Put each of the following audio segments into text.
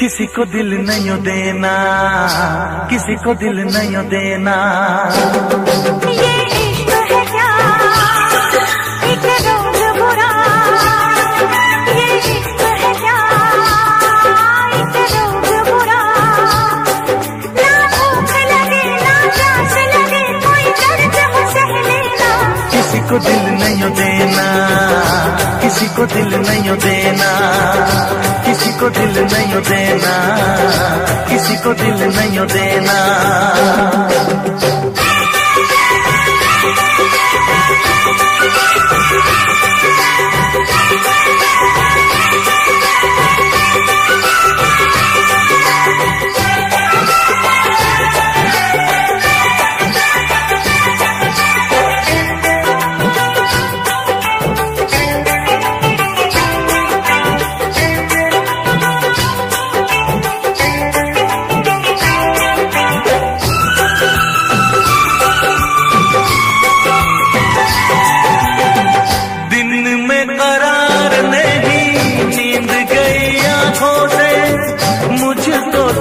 किसी को दिल नहीं देना, किसी को दिल नहीं देना। ये इश्क है क्या एक रोज़ बुरा, ये इश्क है क्या एक रोज़ बुरा। ना भूख लगे ना प्यास लगे, कोई दर्द हो सह लेना। किसी को दिल नहीं देना, किसी को दिल नहीं देना, किसी को दिल नहीं देना, किसी को दिल नहीं देना।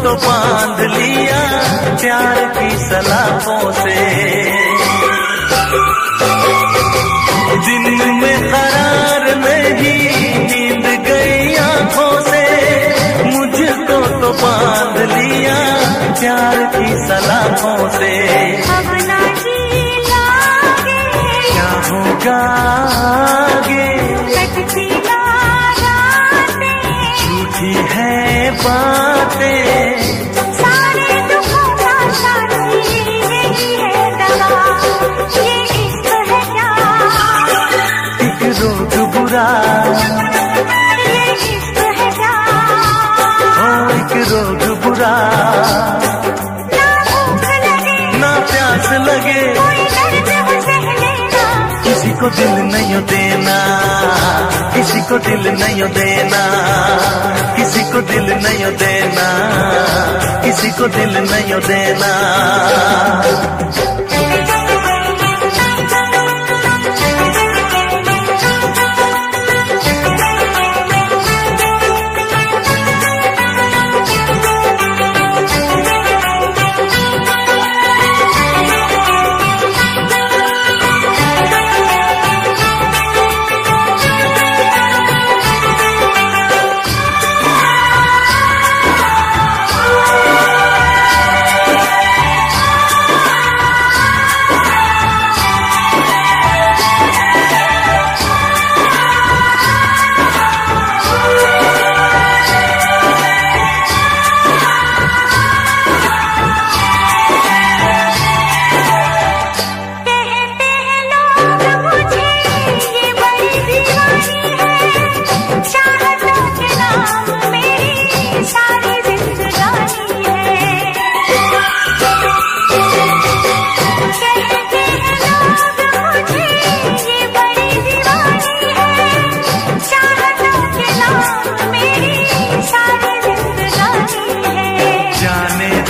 तो बांध लिया प्यार की सलाखों से, दिन में करार में ही नींद गई आंखों से। मुझको तो बांध लिया प्यार की सलाखों से। अब ना जीना आगे क्या होगा आगे, कटती झूठी है बातें। लगे किसी को दिल नहीं देना, किसी को दिल नहीं देना, किसी को दिल नहीं देना, किसी को दिल नहीं देना।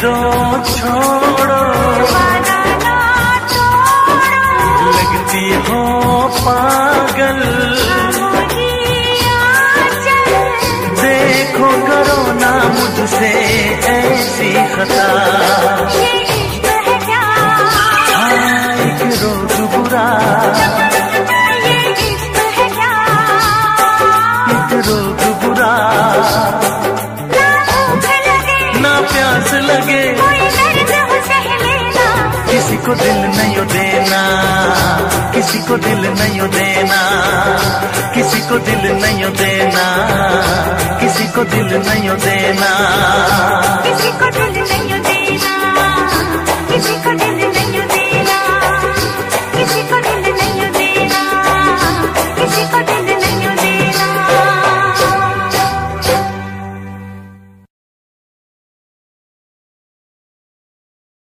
दो छोड़ो वादा ना तोड़ो, लगती हो पागल देखो करो ना मुझसे ऐसी खता। ये इश्क है क्या एक रोज बुरा, ये इश्क है क्या एक रोज बुरा। प्यास लगे किसी को दिल नहीं देना, किसी को दिल नहीं देना, किसी को दिल नहीं देना, किसी को दिल नहीं देना, किसी को दिल नहीं देना, किसी को दिल।